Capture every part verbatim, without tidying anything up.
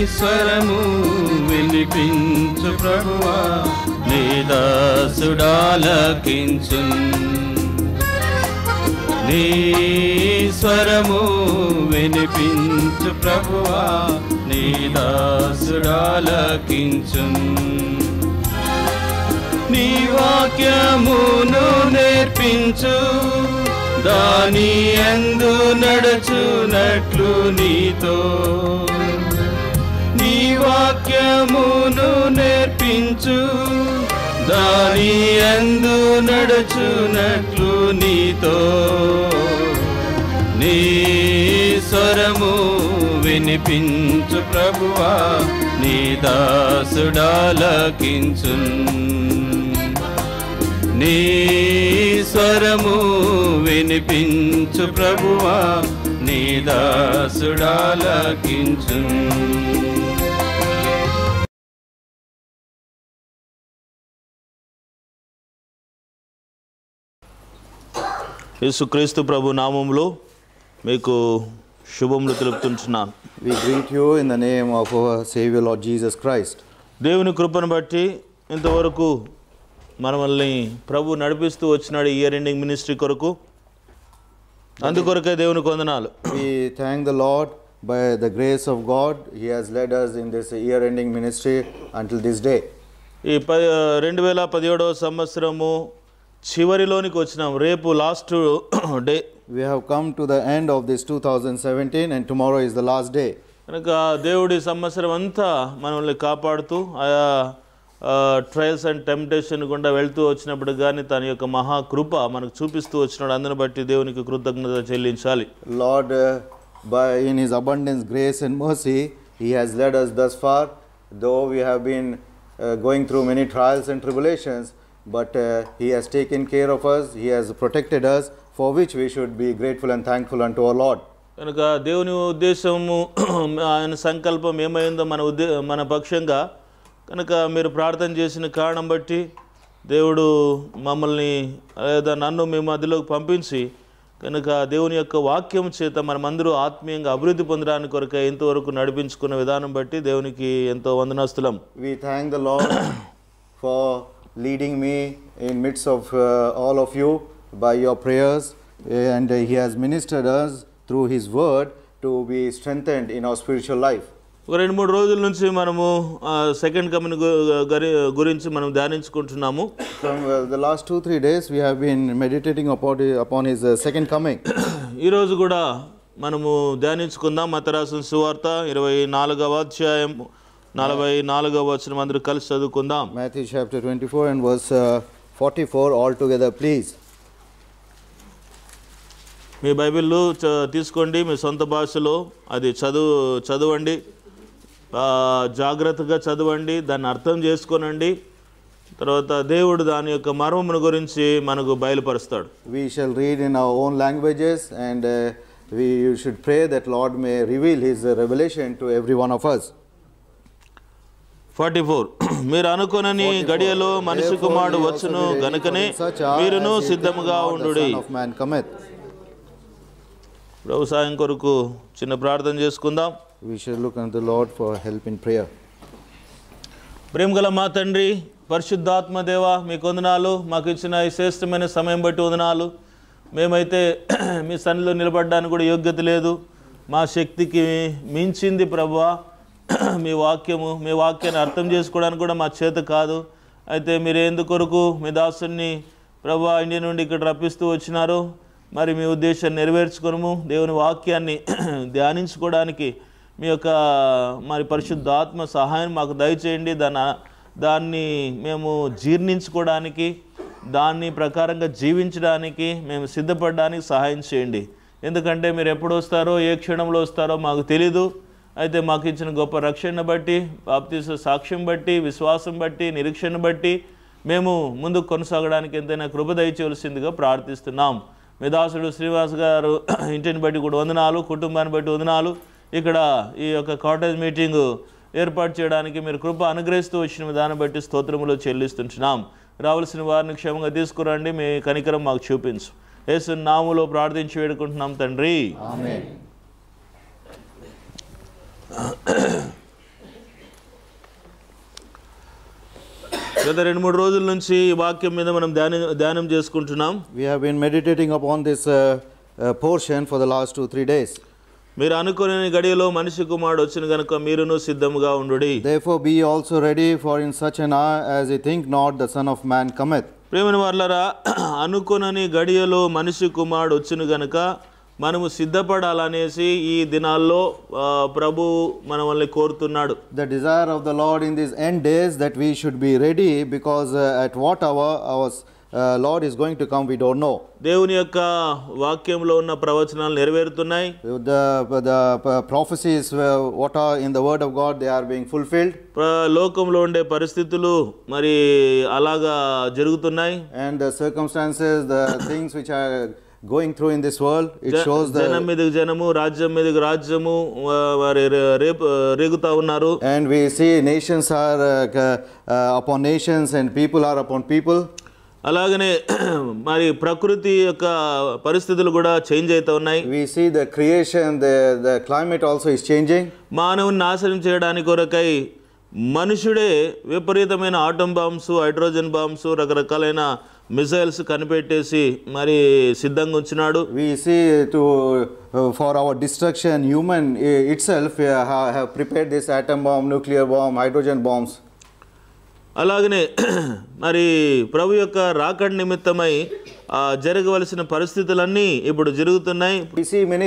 ఈశ్వరము వినిపించు ప్రభువా, నీ దాసుడాలకించున్. నీ స్వరము వినిపించు ప్రభువా, నీ దాసుడాలకించున్. నీ వాక్యమును నేర్పించు, దాని యందు నడుచునట్లు నీతో. నీ వాక్యమును నేర్పించు, దాని యందు నడుచునట్లు నీతో. నీ స్వరము వినిపించు ప్రభువా, నీ దాసుడాలకించున్. నీ స్వరము వినిపించు ప్రభువా, నీ దాసుడాలకించున్. యేసుక్రీస్తు ప్రభు నామములో మీకు శుభములు తెలుపుతున్నాను. We greet you in the name of our Savior Lord Jesus Christ. దేవుని కృపను బట్టి ఇంతవరకు మనల్ని ప్రభు నడిపిస్తూ వచ్చినాడు ఇయర్ ఎండింగ్ మినిస్ట్రీ కొరకు. అందుకొరకే దేవునికి వందనాలు. We thank the Lord by the grace of God he has led us in this year ending ministry until this day. ఈ రెండు వేల పదిహేడవ సంవత్సరము చివరిలోనికి వచ్చినాం. రేపు last day. We have come to the end of this two thousand seventeen and tomorrow is the last day. కనుక దేవుడి సంవత్సరం అంతా మనల్ని కాపాడుతూ ఆయా ట్రయల్స్ అండ్ టెంప్టేషన్ గుండా వెళ్తూ వచ్చినప్పుడు కానీ తన యొక్క మహా కృప మనకు చూపిస్తూ వచ్చినాడు. అందుని బట్టి దేవునికి కృతజ్ఞత చెల్లించాలి. Lord by in his abundance grace and mercy he has led us thus far, though we have been uh, going through many trials and tribulations, but uh, he has taken care of us, he has protected us, for which we should be grateful and thankful unto our Lord. కనుక దేవుని ఉద్దేశము ఆయన సంకల్పం ఏమైందో మన ఉద్దే మన పక్షంగా కనుక మీరు ప్రార్థన చేసిన కారణం బట్టి దేవుడు మమ్మల్ని లేదా నన్ను మీ మధ్యలోకి పంపించి కనుక దేవుని యొక్క వాక్యం చేత మనమందరూ ఆత్మీయంగా అభివృద్ధి పొందడానికి కొరకే ఇంతవరకు నడిపించుకున్న విధానం బట్టి దేవునికి ఎంతో వందనాస్తులం. We thank the Lord for leading me in midst of uh, all of you by your prayers, and uh, he has ministered us through his word to be strengthened in our spiritual life. ఒక రెండు మూడు రోజుల నుంచి మనము second coming గురించి మనం ధ్యానించుకుంటున్నాము. The last two three days we have been meditating upon upon his second coming. ఈ రోజు కూడా మనము ధ్యానించుకుందాం. మత్తయి రాసిన సువార్త ఇరవై నాలుగవ అధ్యాయం నలభై నాలుగవ వచనం అందరూ కలిసి చదువుకుందాం. Matthew chapter twenty-four and verse forty-four all together please. మీ బైబిల్లో తీసుకోండి, మీ సొంత భాషలో అది చదువు చదవండి, జాగ్రత్తగా చదవండి, దాన్ని అర్థం చేసుకోనండి. తర్వాత దేవుడు దాని యొక్క మర్మమును గురించి మనకు బయలుపరుస్తాడు. We shall read in our own languages and uh, we you should pray that Lord may reveal his revelation to every one of us. forty-four మీరు అనుకొనని గడియలో మనిషి కుమారుడు వచ్చును గనుకనే మీరును సిద్ధముగా ఉండుడి. ప్రభు సహాయం కొరకు చిన్న ప్రార్థన చేసుకుందాం. We shall look unto the Lord for help in prayer. ప్రేమగల మా తండ్రి, పరిశుద్ధాత్మ దేవ, మీకు వందనాలు. మాకు ఇచ్చిన ఈ శ్రేష్టమైన సమయం బట్టి వందనాలు. మేమైతే మీ సన్నిధిలో నిలబడడానికి కూడా యోగ్యత లేదు. మా శక్తికి మించింది ప్రభువా. మీ వాక్యము మీ వాక్యాన్ని అర్థం చేసుకోవడానికి కూడా మా చేత కాదు. అయితే మీరు ఎందుకొరకు మీ దాసుని ప్రభువా ఇండియా నుండి ఇక్కడ రప్పిస్తూ వచ్చినారు. మరి మీ ఉద్దేశాన్ని నెరవేర్చుకునము. దేవుని వాక్యాన్ని ధ్యానించుకోవడానికి మీ యొక్క మరి పరిశుద్ధాత్మ సహాయం మాకు దయచేయండి. దాని దాన్ని మేము జీర్ణించుకోవడానికి, దాన్ని ప్రకారంగా జీవించడానికి మేము సిద్ధపడడానికి సహాయం చేయండి. ఎందుకంటే మీరు ఎప్పుడు వస్తారో, ఏ క్షణంలో వస్తారో మాకు తెలీదు. అయితే మాకు ఇచ్చిన గొప్ప రక్షణ బట్టి, బాప్తిస్మ సాక్ష్యం బట్టి, విశ్వాసం బట్టి, నిరీక్షణ బట్టి మేము ముందుకు కొనసాగడానికి ఎంతైనా కృప దయచేయవలసిందిగా ప్రార్థిస్తున్నాం. మీ దాసుడు శ్రీనివాస్ గారు ఇంటిని బట్టి కూడా వందనాలు, కుటుంబాన్ని బట్టి వందనాలు. ఇక్కడ ఈ యొక్క కాటేజ్ మీటింగ్ ఏర్పాటు చేయడానికి మీరు కృప అనుగ్రహిస్తూ వచ్చిన విధానం బట్టి స్తోత్రములో చెల్లిస్తుంటున్నాం. రావాల్సిన వారిని క్షేమంగా తీసుకురండి, మీ కనికరం మాకు చూపించు. యేసు నామములో ప్రార్థించి వేడుకుంటున్నాం తండ్రి, ఆమేన్. We have been meditating upon this uh, uh, portion for the last two, three days. Therefore, be also ready, for in such an hour as ye think not, the Son of Man cometh. The desire of the Lord in these end days that we should be ready, because uh, at what hour our uh, Lord is going to come, we don't know. The, the prophecies, uh, what are in the Word of God, they are being fulfilled. And the circumstances, the things which are going through in this world, it Jan shows the... And we see nations are uh, uh, upon nations and people are upon people. We see the creation, the, the climate also is changing. We see to, uh, for our destruction, human itself uh, have prepared this atom bomb, nuclear bomb, hydrogen bombs. We see many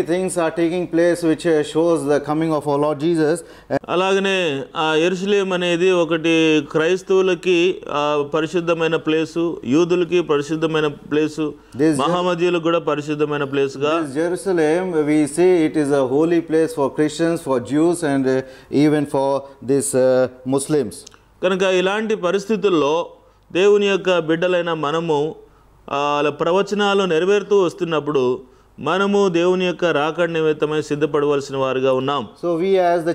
things are taking place which shows the coming of our Lord Jesus. This, this Jerusalem, we see it is a holy place for Christians, for Jews, and uh, even for these uh, Muslims. So we, as the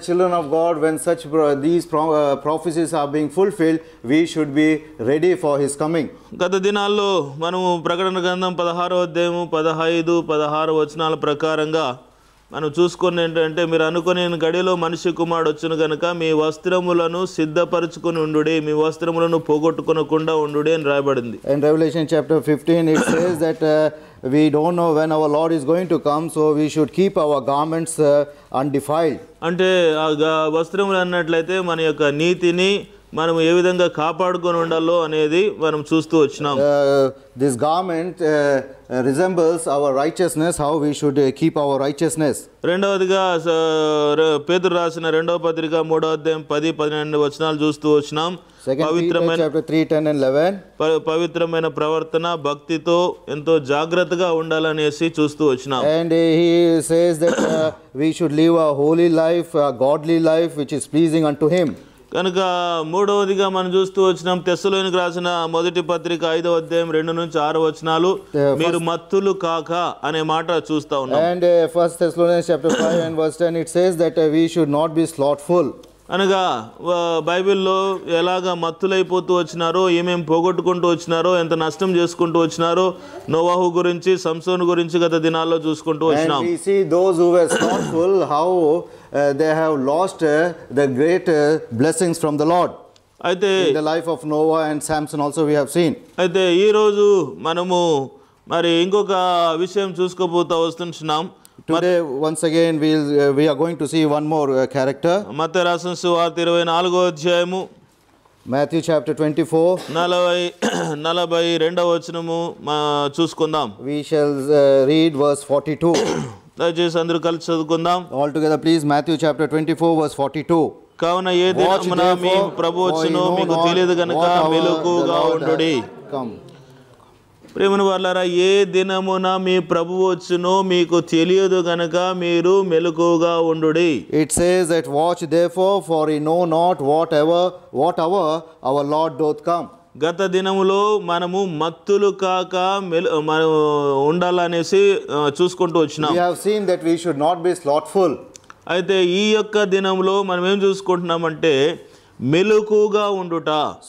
children of God, when such these prophecies are being fulfilled, we should be ready for His coming. But in Revelation chapter fifteen, it says that uh, we don't know when our Lord is going to come, so we should keep our garments uh, undefiled. Uh, this garment uh, resembles our righteousness, how we should uh, keep our righteousness. Second Peter chapter three, ten and eleven. And uh, he says that uh, we should live a holy life, a godly life, which is pleasing unto Him. And uh, First Thessalonians chapter five and verse ten, it says that uh, we should not be slothful. And we see those who were slothful, how uh, they have lost uh, the great uh, blessings from the Lord. In the life of Noah and Samson also we have seen. Today, once again, we'll, uh, we are going to see one more uh, character. Matthew chapter twenty-four. We shall uh, read verse forty-two. Altogether, please, Matthew chapter twenty-four, verse forty-two. Come. It says that, watch therefore, for ye know not whatever, what hour our Lord doth come. We have seen that we should not be slothful.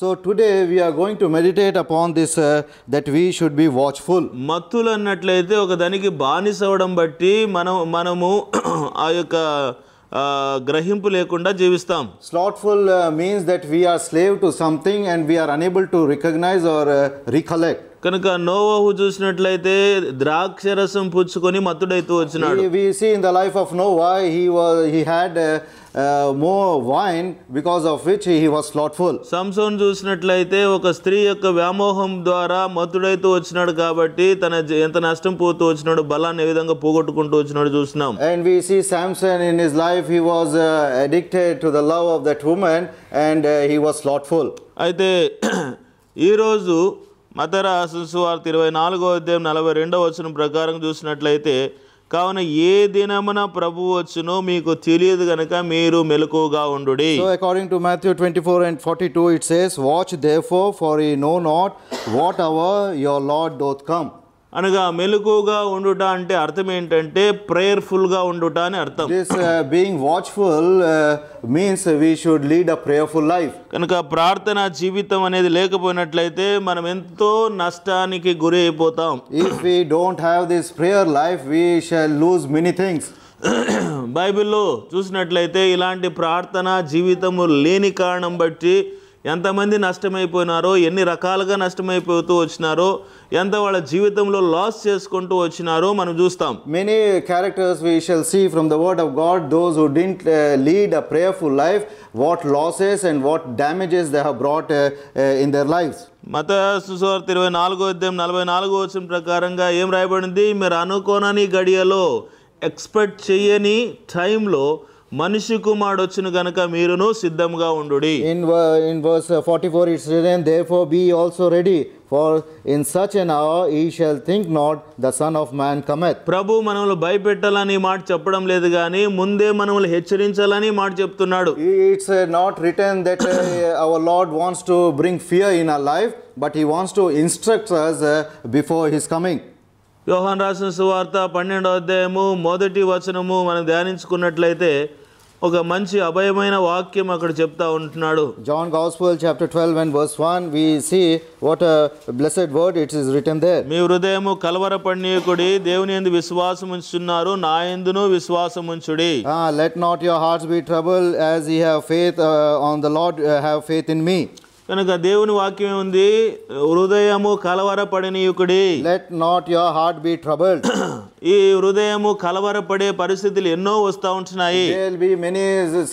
So today we are going to meditate upon this, uh, that we should be watchful. Mattulannatleyite oka daniki banisavadam batti manamu manamu ayaka Uh, grahimpu lekunda jeevistam. Slothful uh, means that we are slave to something and we are unable to recognize or uh, recollect. Kanaka Noah chusinattlayite draksharasam puchukoni matudaitu vachinadu. We see in the life of Noah he was he had uh, uh, more wine because of which he was slothful. Samson chusinattlayite oka stree yokka vyamoham dwara matudaitu vachinadu kabatti tana enta nashtam potu vachinadu balanni ee vidhanga pogotukuntu vachinadu chusnam. And we see Samson in his life he was uh, addicted to the love of that woman and uh, he was slothful. Aithe ee roju మతరాసు సువార్త ఇరవై నాలుగో అధ్యాయం నలభై రెండవ వచనం ప్రకారం చూసినట్లయితే కావున ఏ దినమున ప్రభు వచ్చునో మీకు తెలియదు గనుక మీరు మెలకువగా ఉండుడి. So according to Matthew twenty-four and forty-two it says, watch therefore for ye know not what hour your Lord doth come. అనగా మెలకువగా ఉండుట అంటే అర్థం ఏంటంటే ప్రేయర్ఫుల్గా ఉండుట అని అర్థం. This being watchful means we should lead a prayerful life. కనుక ప్రార్థనా జీవితం అనేది లేకపోయినట్లయితే మనం ఎంతో నష్టానికి గురి అయిపోతాం. If we don't have this prayer life we shall lose many things. బైబిల్లో చూసినట్లయితే ఇలాంటి ప్రార్థనా జీవితము లేని కారణం బట్టి ఎంతమంది నష్టమైపోయినారో, ఎన్ని రకాలుగా నష్టమైపోతూ వచ్చినారో, ఎంత వాళ్ళ జీవితంలో లాస్ చేసుకుంటూ వచ్చినారో మనం చూస్తాం. Many characters we shall see from the word of God those who didn't lead a prayerful life what losses and what damages they have brought in their lives. మత్తయి సువార్త ఇరవై నాలుగో అధ్యాయం నలభై నాలుగో వచనం ప్రకారంగా ఏం రాయబడింది? మీరు అనుకోనని గడియలో, ఎక్స్పెక్ట్ చేయని టైంలో మనిషి కుమారుడు వచ్చును గనుక మీరును సిద్ధంగా ఉండుడి. In in verse forty-four it's written, therefore be also ready for in such an hour he shall think not the son of man cometh. ప్రభు మనల్ని భయపెట్టాలని మాట చెప్పడం లేదు కానీ ముందే మనల్ని హెచ్చరించాలని మాట చెప్తున్నాడు. It's not written that our lord wants to bring fear in our life but he wants to instruct us before his coming. యోహాను రాసిన సువార్త పన్నెండవ అధ్యాయము మొదటి వచనము మనం ధ్యానించుకున్నట్లయితే ఒక మంచి అభయమైన వాక్యం అక్కడ చెప్తా ఉంటున్నాడు. John gospel chapter twelve and verse one we see what a blessed word it is written there. మీ హృదయము కలవరపడనీయకుడి, దేవునియందు విశ్వాసముంచుచున్నారు, నాయందును విశ్వాసముంచుడి. Ah, let not your hearts be troubled, as ye have faith uh, on the Lord uh, have faith in me. కనుక దేవుని వాక్యం ఉంది, హృదయము కలవరపడనీయకుడి. Let not your heart be troubled. ఈ హృదయము కలవరపడే పరిస్థితులు ఎన్నో వస్తూ ఉంటున్నాయి. There will be many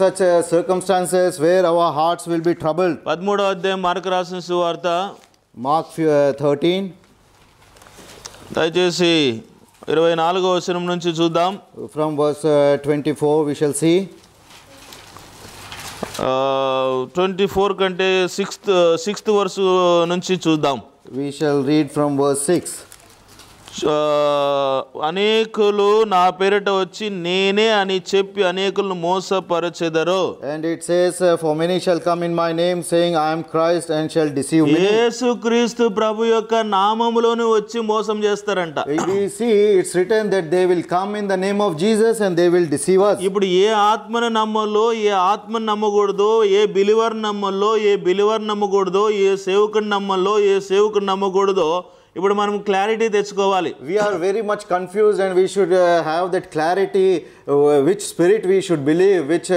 such circumstances where our hearts will be troubled. పదమూడవ అధ్యాయం మార్కు రాసిన సువార్త మార్క్ thirteen దయచేసి ఇరవై నాలుగవ వచనం నుంచి చూద్దాం. From verse twenty-four we shall see. Twenty four కంటే సిక్స్త్ సిక్స్త్ వర్స్ నుంచి చూద్దాం. We shall read from verse six. అనేకులు నా పేరిట వచ్చి నేనే అని చెప్పి అనేకులను మోసపరచెదరు. And it says, for many shall come in my name saying I am Christ and shall deceive many. యేసు క్రీస్తు ప్రభు యొక్క నామములోనే వచ్చి మోసం చేస్తారంట. We see it's written that they will come in the name of Jesus and they will deceive us. ఇప్పుడు ఏ ఆత్మను నమ్మాలో, ఏ ఆత్మను నమ్మకూడదో, a believer నమ్మాలో, ఏ బిలీవర్ నమ్మకూడదో, ఏ సేవకుని నమ్మాలో, ఏ సేవకుని నమ్మకూడదో ఇప్పుడు మనం క్లారిటీ తెచ్చుకోవాలి. We are very much confused and we should have that clarity which spirit we should believe, which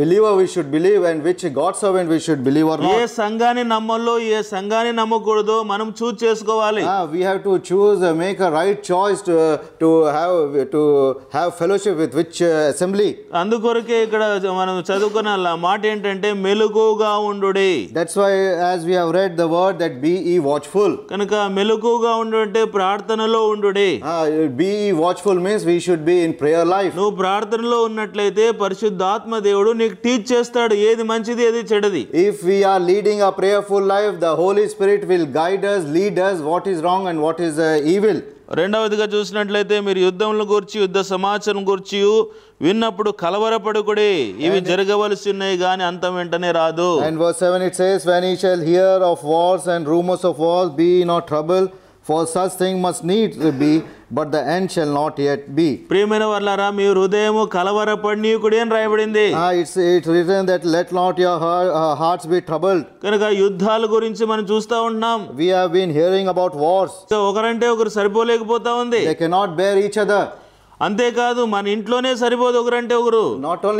believer we should believe and which God servant we should believe or not. ఏ సంఘాన్ని నమ్మాలో, ఏ సంఘాన్ని నమ్మకూడదో మనం choose చేసుకోవాలి. We have to choose, make a right choice to to have to have fellowship with which assembly. అందుకొరకే ఇక్కడ మనం చదువుకున్న మాట ఏంటంటే మెలకువగా ఉండుడి. That's why as we have read the word that be ye watchful. కనుక మెలకువగా ఉండుంటే ప్రార్థనలో ఉండుడి. Be watchful means we should be in prayer life. నువ్వు ప్రార్థనలో ఉన్నట్లయితే పరిశుద్ధాత్మ దేవుడు నీకు టీచ్ చేస్తాడు ఏది మంచిది ఏది చెడ్డది. If we are leading a prayerful life the Holi spirit will guide us, lead us what is wrong and what is evil. రెండవదిగా చూసినట్లయితే మీరు యుద్ధముల గురించి, యుద్ధ సమాచారం గురించి విన్నప్పుడు కలవరపడకుడి, ఇవి జరగవలసినవి గాని అంతం వెంటనే రాదు. And verse seven it says, when ye shall hear of wars and rumors of wars be not troubled, for such thing must needs be, but the end shall not yet be. ప్రియమైన వారలారా, మీ హృదయము కలవరపడనీయకుడి అని రాయబడింది. Ah, it's it's written that let not your hearts be troubled. కనుక యుద్ధాల గురించి మనం చూస్తా ఉంటాం. We have been hearing about wars. ఒకరంటే ఒకరు సరిపోలేకపోతా ఉంది. They cannot bear each other. Not only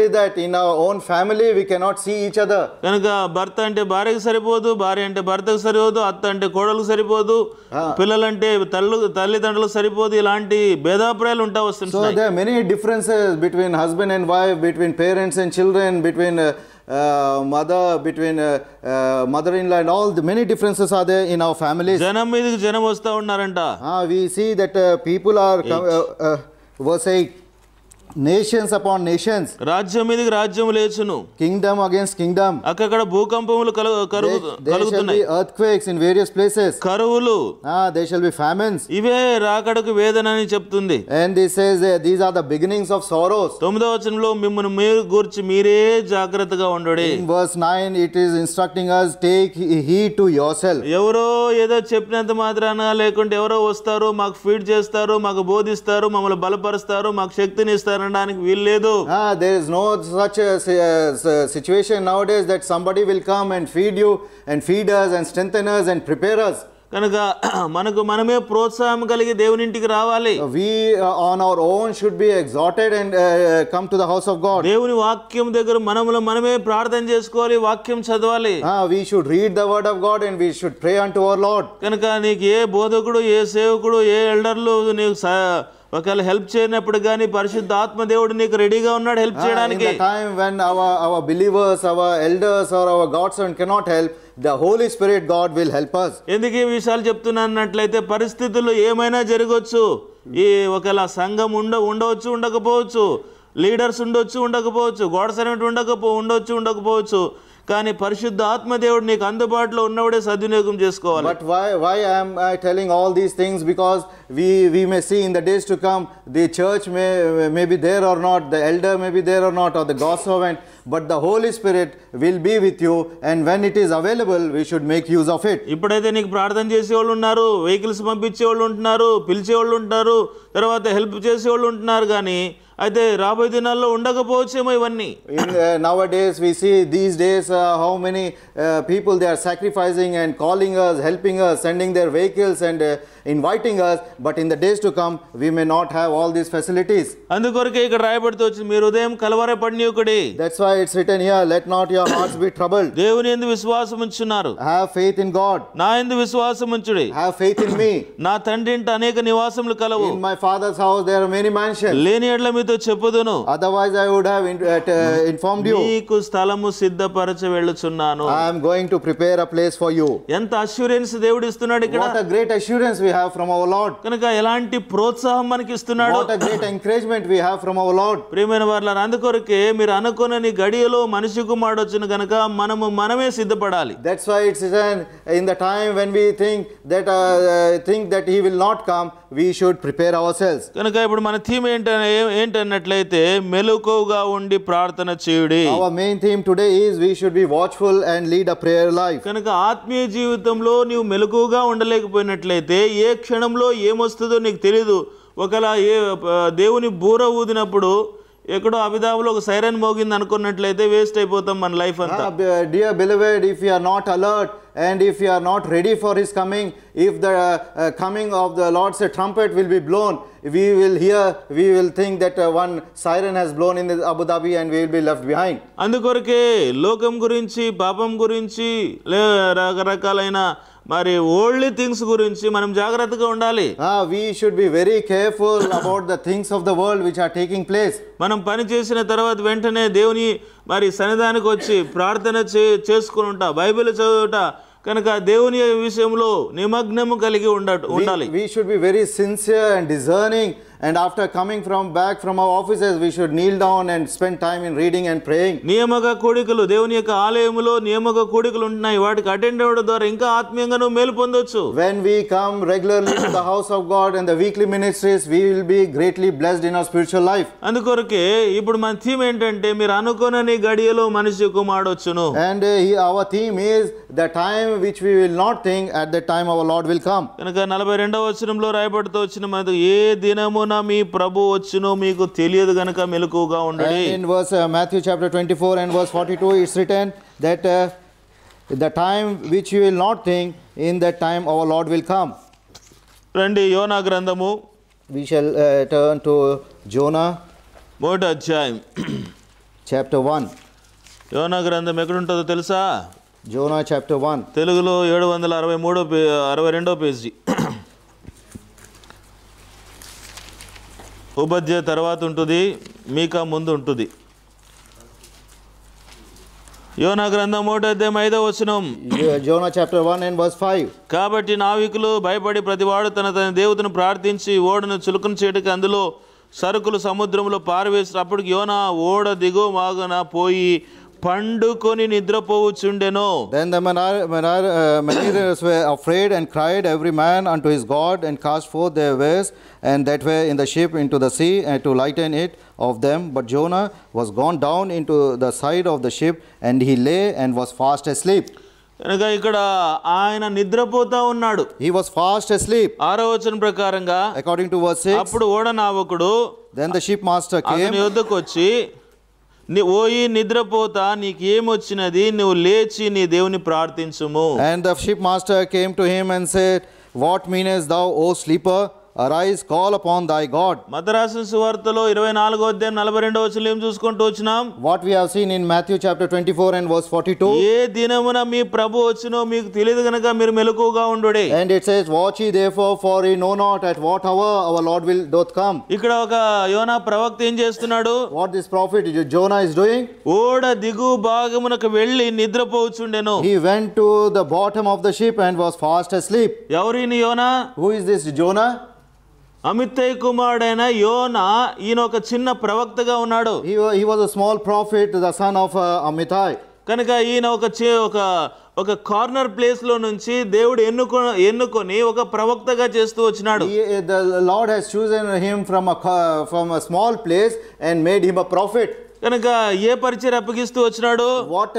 that, in our own family we cannot see each other. So there are many differences between husband and wife, between parents and children, between uh, Uh, mother, between uh, uh, mother-in-law and all, the many differences are there in our families. Ah, we see that uh, people are, uh, uh, were saying, nations upon nations, kingdom against kingdom. There, there shall be earthquakes in various places. Ah, there shall be famines. And they says uh, these are the beginnings of sorrows. In verse nine, it is instructing us, take heed to yourself. Ah, there is no such a, a, a situation nowadays that somebody will come and feed you and feed us and strengthen us and prepare us. We on our own should be exhorted and uh, come to the house of God. Ah, we should read the word of God and we should pray unto our Lord. In the time when our, our believers, our elders or our godson cannot help, the Holy Spirit God will help us. Leaders undochu undakapochu, God servant undakapo undochu undakapochu, kaani parishuddha atma devudu neeku andubaatlo unnavade sadvinayogam chesukovali. But why why am I telling all these things? Because we we may see in the days to come the church may may be there or not, the elder may be there or not, or the God servant, but the Holy Spirit will be with you, and when it is available we should make use of it. Ippudaithe neeku prarthana chese vallu unnaru, vehicles pampiche vallu unnaru, pilche vallu unnaru, tarvata help chese vallu unnaru, gaani In, uh, nowadays we see these days uh, how many uh, people they are sacrificing and calling us, helping us, sending their vehicles and uh, inviting us, but in the days to come we may not have all these facilities. That's why it's written here, let not your hearts be troubled. Have faith in God. Have faith in me. In my Father's house there are many mansions. Otherwise, I would have in, uh, informed you. I am going to prepare a place for you. What a great assurance we have from our Lord. What a great encouragement we have from our Lord. That's why it's an, in the time when we think that, uh, think that He will not come, we should prepare ourselves. Our main theme today is we should be watchful and lead a prayer life. Ah, dear beloved, if you are not alert, and if you are not ready for His coming, if the uh, uh, coming of the Lord's uh, trumpet will be blown, we will hear, we will think that uh, one siren has blown in Abu Dhabi and we will be left behind. Ah, we should be very careful about the things of the world which are taking place. We, we should be very sincere and discerning, and after coming from back from our offices we should kneel down and spend time in reading and praying. When we come regularly to the house of God and the weekly ministries, we will be greatly blessed in our spiritual life. And uh, our theme is the time which we will not think, at the time our Lord will come. And in verse uh, Matthew chapter twenty-four and verse forty-two, it's written that uh, the time which you will not think, in that time our Lord will come. We shall uh, turn to Jonah. మూడో అధ్యాయం chapter one. యోనా గ్రంథం ఎక్కడ ఉంటుందో తెలుసా? Jonah chapter one. తెలుగులో seven sixty-three sixty-two పేజీ. ఉపధ్యాయ తర్వాత ఉంటుంది, మీకా ముందు ఉంటుంది. యోనా గ్రంథం మూడో అధ్యాయం ఐదవ వచనం. Jonah chapter one and verse five. కాబట్టి నావికులు భయపడి ప్రతివాడు తన తన దేవుడిని ప్రార్థించి ఓడను చులకన చేయడానికి అందులో సరుకులు సముద్రంలో పారవేసినప్పుడు యోనా ఓడ దిగు మాగన పోయి పండుకొని నిద్రపోవుచుండెను. Then the mariners were afraid and cried every man unto his god and cast forth their wares and that were in the ship into the sea and to lighten it of them. But Jonah was gone down into the side of the ship and he lay and was fast asleep. కనుక ఇక్కడ ఆయన నిద్రపోతా ఉన్నాడు. He was fast asleep. ఆరో వచనం ప్రకారంగా according to verse six. అప్పుడు ఓడ నావకుడు then the ship master came అతని యొద్దకు వచ్చి నీ ఓయి నిద్రపోతా నీకు ఏమొచ్చినది, నువ్వు లేచి నీ దేవుని ప్రార్థించుము. And the ship master came to him and said, what meanest thou, O sleeper? Arise, call upon thy god. మత్తయి సువార్తలో ఇరవై నాలుగవ అధ్యాయం నలభై రెండవ వచనం ఏం చూసుకుంటూ వచ్చినాం? What we have seen in Matthew chapter twenty-four and verse forty-two. ఏ దినమున మీ ప్రభు వచ్చునో మీకు తెలియదు గనుక మీరు మెలకువగా ఉండుడి. And it says, watch ye therefore, for ye know not at what hour our Lord will doth come. ఇక్కడ ఒక యోనా ప్రవక్త ఏం చేస్తున్నాడు? What this prophet Jonah is doing? ఓడ దిగు భాగమునకు వెళ్ళి నిద్రపోచుండెను. He went to the bottom of the ship and was fast asleep. ఎవరు ఈ యోనా? Who is this Jonah? అమిత్తయి కుమారుడైన యోనా ఈయన ఒక చిన్న ప్రవక్తగా ఉన్నాడు. He was a small prophet, the son of Amittai. కనుక ఈయన ఒక ఒక ఒక కార్నర్ ప్లేస్ లో నుంచి దేవుడు ఎన్నుకో ఎన్నుకొని ఒక ప్రవక్తగా చేస్తూ వచ్చినాడు. The Lord has chosen him from a from a small place and made him a prophet. కనుక ఏ పరిచయం అప్పగిస్తూ వచ్చినాడు? What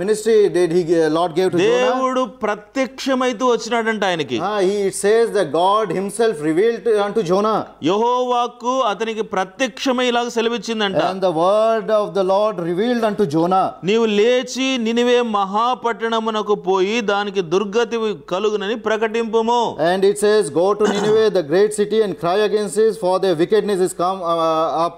ministry did he Lord gave to Jonah? దేవుడు ప్రత్యక్షమైతూ వచ్చినాడంట ఆయనకి. He says that God himself revealed unto Jonah. యెహోవాకు అతనికి ప్రత్యక్షమై ఇలా సెలవిచ్చిందంట. And the word of the Lord revealed unto Jonah. నీవు లేచి నినివే మహాపట్టణమునకు పోయి దానికి దుర్గతి కలుగునని ప్రకటింపుము. And it says, go to Nineveh the great city and cry against it, for their wickedness is come uh, up.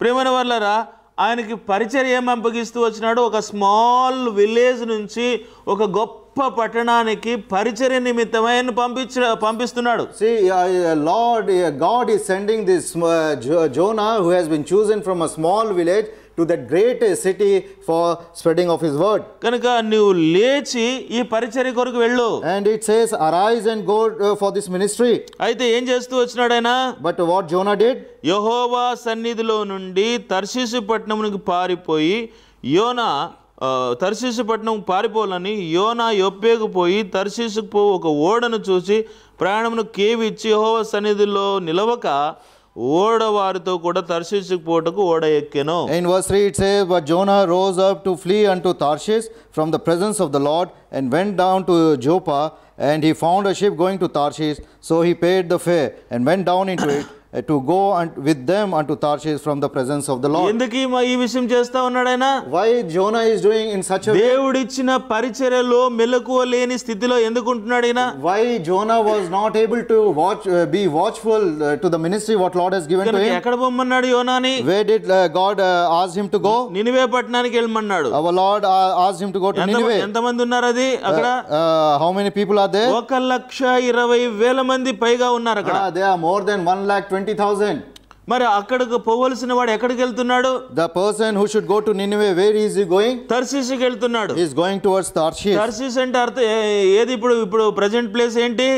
ప్రియమైన వారలారా, ఆయనకి పరిచర్య ఏం అప్పగిస్తూ వచ్చినాడు? ఒక స్మాల్ విలేజ్ నుంచి ఒక గొప్ప పట్టణానికి పరిచర్య నిమిత్తమైన పంపించ పంపిస్తున్నాడు. See, Lord, God is sending this Jonah who has been chosen from a small village to that great city for spreading of his word. కనుక నీవు లేచి ఈ పరిచర్య కొరకు వెళ్ళు. And it says, arise and go for this ministry. అయితే ఏం చేస్తూ వచ్చినాడు ఆయన? But what Jonah did? యెహోవా సన్నిధిలో నుండి తర్షీషు పట్టణమునకు పారిపోయి యోనా తర్షీషు పట్టణం పారిపోలని యోనా యొప్పేకు పోయి తర్షీషుకు పోయి ఒక ఓడను చూసి ప్రయాణమును కేవిచ్చి యెహోవా సన్నిధిలో నిలవక ఓడ వారితో కూడా తర్షీషుకు పోటకు ఓడ ఎక్కెను. In verse three it says, but Jonah rose up to flee unto Tarshish from the presence of the Lord and went down to Joppa and he found a ship going to Tarshish, so he paid the fare and went down into it to go and with them unto Tarshish from the presence of the Lord. ఎందుకు ఈ విషయం చేస్తా ఉన్నాడు ఆయన? Why Jonah is doing in such a way? దేవుడు ఇచ్చిన పరిచర్యలో మెలకువలేని స్థితిలో ఎందుకు ఉంటున్నాడు ఆయన? Why Jonah was not able to watch uh, be watchful uh, to the ministry what Lord has given to him? ఎక్కడ పొమ్మన్నాడు యోనాని? Where did uh, God uh, ask him to go? Nineveh పట్టణానికి వెళ్ళమన్నాడు. Our Lord uh, asked him to go to Nineveh. ఎంత మంది ఉన్నారు అది అక్కడ? How many people are there? one lakh twenty thousand మంది పైగా ఉన్నారు అక్కడ. There are more than one lakh twenty thousand. మరి అక్కడికి పోవాల్సిన వాడు ఎక్కడికి వెళ్తున్నాడు? The person who should go to Nineveh, where is he going? తర్షీషుకు వెళ్తున్నాడు. He is going towards Tarshish. తర్షీష్ అంటే అర్థం ఏది? ఇప్పుడు ఇప్పుడు ప్రెజెంట్ ప్లేస్ ఏంటి?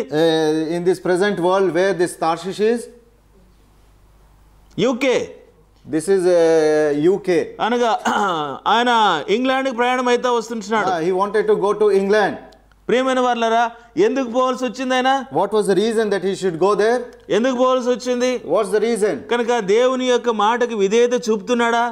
In this present world where this Tarshish is? U K. This is uh, U K. అనగా ఆయన ఇంగ్లాండ్కి ప్రయాణం అయితే వస్తున్నాడు. He wanted to go to England. ప్రియమైన వారలారా, ఎందుకు పోవాల్సి వచ్చింది ఆయన? What was the reason that he should go there? ఎందుకు పోవాల్సి వచ్చింది? What's the reason? కనుక దేవుని యొక్క మాటకు విధేయత చూపుతున్నాడా?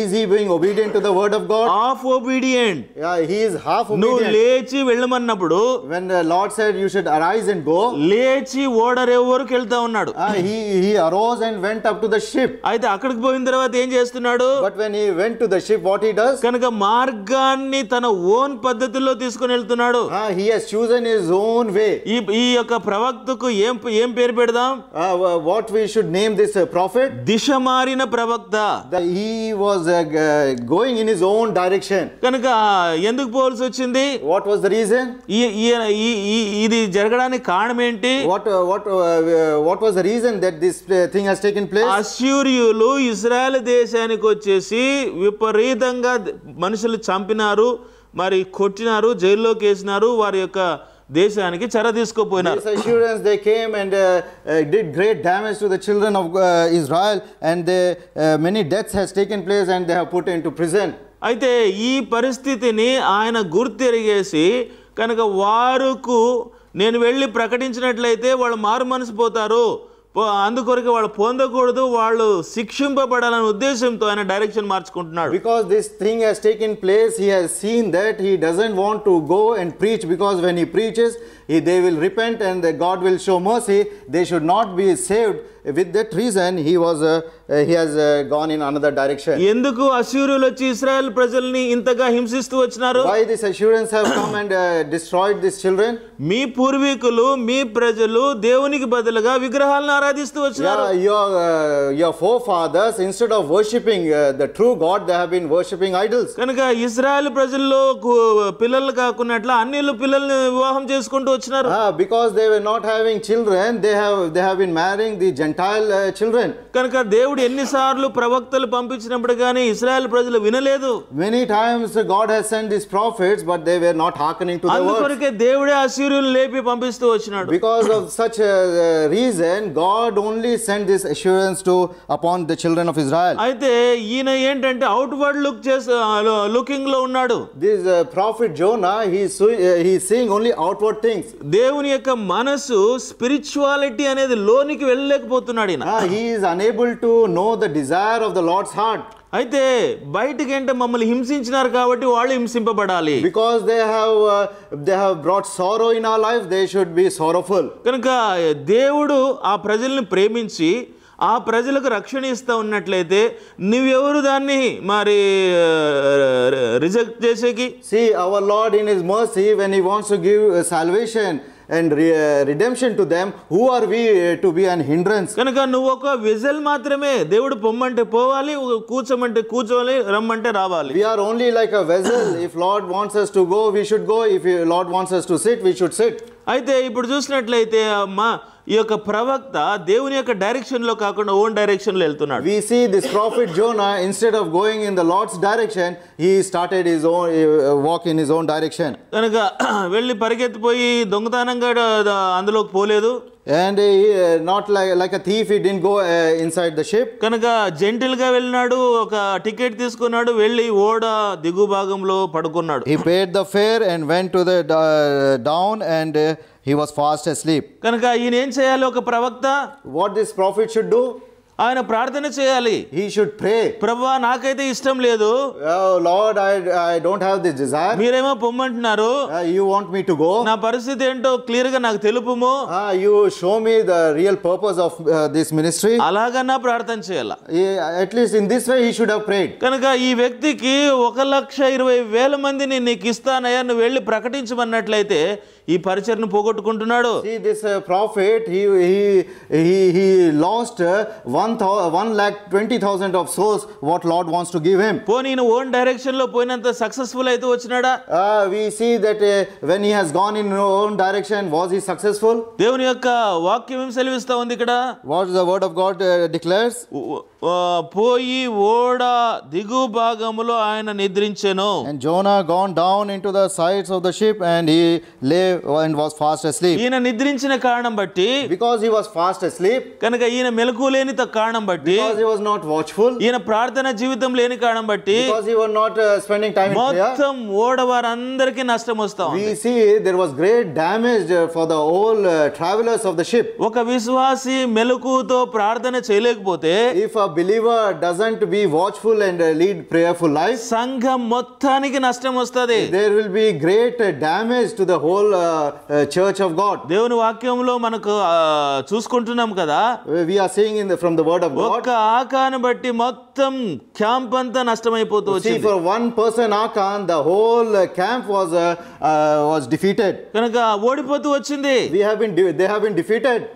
Is he being obedient to the word of God? Half obedient. Yeah, he is half obedient. నువ్వు లేచి వెళ్ళమన్నప్పుడు when the Lord said you should arise and go, లేచి ఓడరేవరకు వెళ్తా ఉన్నాడు. He he arose and went up to the ship. అయితే అక్కడికి పోయిన తర్వాత ఏం చేస్తున్నాడు? But when he went to the ship what he does? కనుక మార్గాన్ని తన ఓన్ పద్ధతిలో తీసుకొని వెళ్తున్నాడు. Ah, he has chosen his own way. Uh, what we should name this uh, prophet? Dishamarina Pravakta. That he was uh, going in his own direction. What was the reason? What uh, what uh, what was the reason that this uh, thing has taken place? Assyrialu Israel deshaniki vachesi viparidanga manusulu champinaru. Mari Kotinaru, Jailo Kesnaru, Varyoka, Deshaniki, Charadisco Poina. These assurance they came and uh, uh, did great damage to the children of uh, Israel, and they, uh, many deaths has taken place and they have put into prison. Aite, ee paristitini, ayana gurtirigesi, Kanaka Varuku, Nenveli Prakatinchinatlete, while Marmans Potaro, Andukorka, while Ponda Kurdu, while Sikshimba Padalan Udeshimto and a direction march Kuntnar. Because this thing has taken place, he has seen that he doesn't want to go and preach, because when he preaches, he, they will repent and the God will show mercy. They should not be saved. With that reason, he was uh, uh, he has uh, gone in another direction. Why this assurance have come and uh, destroyed these children? Yeah, your, uh, your forefathers, instead of worshipping uh, the true God, they have been worshipping idols. Ah, because they were not having children, they have they have been marrying the Gentile uh, children. Many times uh, God has sent these prophets, but they were not hearkening to the word. Because of such a uh, reason, God only sent this assurance to upon the children of Israel. Outward look, just uh, looking low. This uh, prophet Jonah, he is uh, he is seeing only outward things. Spirituality ah, he is unable to know the desire of the Lord's heart. Because they have uh, they have brought sorrow in our life, they should be sorrowful. Ah, Prajalku Rakshana istha unnatlayite nivu evaru danni mari reject cheseki. See, our Lord in His mercy, when He wants to give salvation and re redemption to them, who are we to be an hindrance? Kanaka nuvu oka vessel maatrame, devudu pommante povali, koochamante koochavali, rammante raavali. We are only like a vessel. If Lord wants us to go, we should go. If Lord wants us to sit, we should sit. Aithe ippudu chusinatleyite amma we see this prophet Jonah, instead of going in the Lord's direction, he started his own uh, walk in his own direction. And he, uh, not like, like a thief, he didn't go uh, inside the ship. He paid the fare and went to the uh, down, and uh, he was fast asleep. What this prophet should do? He should pray. Oh Lord, I, I don't have this desire. Uh, you want me to go? Uh, you show me the real purpose of uh, this ministry. Uh, at least in this way he should have prayed. See, this uh, prophet, he, he, he, he lost uh, one lakh twenty thousand of souls, what Lord wants to give him. Uh, we see that uh, when he has gone in his own direction, was he successful? What the word of God uh, declares? And Jonah gone down into the sides of the ship, and he lay and was fast asleep. Because he was fast asleep, because he was not watchful, because he was not uh, spending time in prayer, we see there was great damage uh, for the whole uh, travelers of the ship. If a believer doesn't be watchful and uh, lead prayerful life, there will be great uh, damage to the whole uh, uh, church of God. We are seeing in the, from the word of God. See, for one person Achan, the whole camp was uh, uh, was defeated. We have been they have been defeated.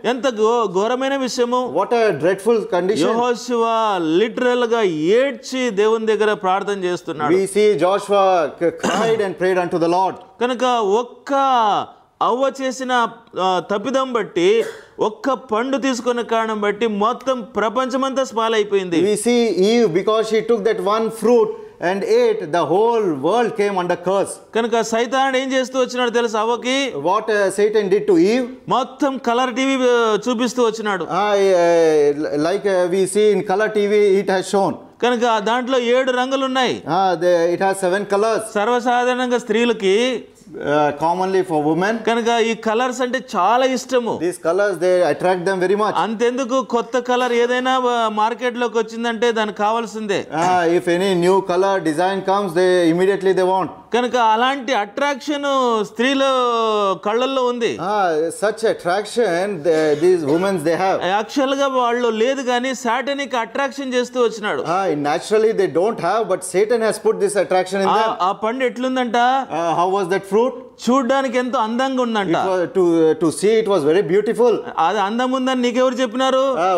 What a dreadful condition. We see Joshua cried and prayed unto the Lord. We see Eve, because she took that one fruit and ate, the whole world came under curse. What uh, Satan did to Eve? I, uh, like uh, we see in color T V, it has shown. Ah, the, it has seven colors. Uh, commonly for women. These colors, they attract them very much. Uh, if any new color design comes, they immediately they want. Uh, such attraction they, these women they have. Uh, naturally they don't have, but Satan has put this attraction in them. Uh, how was that fruit? Was, to, to see it was very beautiful. Uh,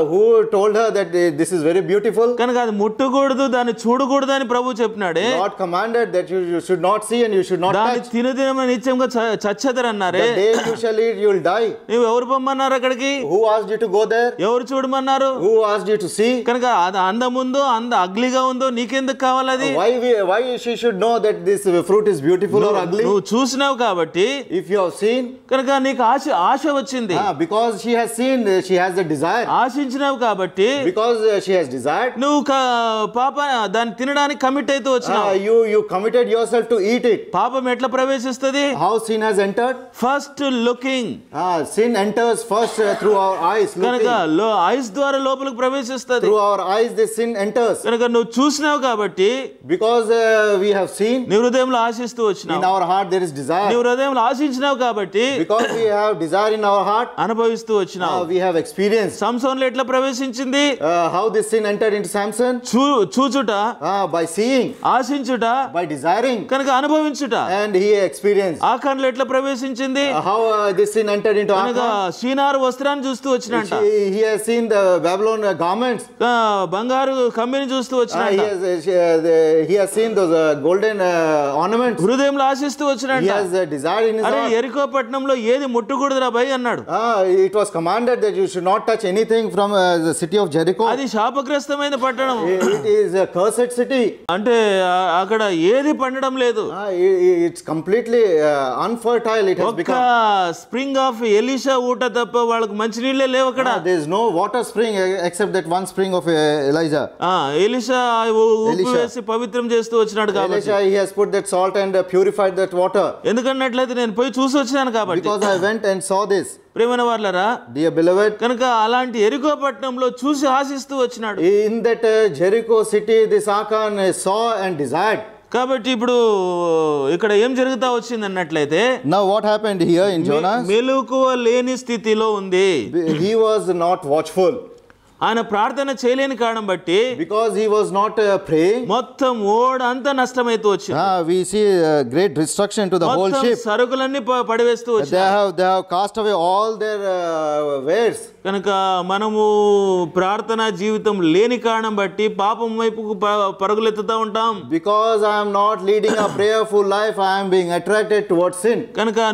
who told her that uh, this is very beautiful? God commanded that you, you should not see and you should not touch. The day you shall eat, you will die. Who asked you to go there? Who asked you to see? Why, we, why she should know that this fruit is beautiful no, or ugly? No, if you have seen, ah, because she has seen, she has the desire. Because she has desired, ah, you, you committed yourself to eat it. How sin has entered? First looking. Ah, sin enters first uh, through our eyes. Looking. Through our eyes, the sin enters. Because uh, we have seen, in our heart there is desire. Because we have desire in our heart, uh, we have experienced. Uh, how this sin entered into Samson? Uh, by seeing, by desiring, and he experienced. Uh, how uh, this sin entered into Achan? He, he has seen the Babylon uh, garments. Uh, he, has, uh, he has seen those uh, golden uh, ornaments. He has a desire in his heart. Ah, it was commanded that you should not touch anything from uh, the city of Jericho. it, it is a cursed city. Ah, it, it's completely uh, unfertile. It has become. Ah, there is no water spring except that one spring of uh, Elijah. Ah, Elisha, Elisha. Elisha, he has put that salt and uh, purified that water. Because I went and saw this. Dear beloved, in that uh, Jericho city, this Achan saw and desired. Now what happened here in Jonas? He was not watchful. Because he was not uh, praying, ah, we see uh, great destruction to the whole ship. They have, they have cast away all their uh, wares. Because I am not leading a prayerful life, I am being attracted towards sin. The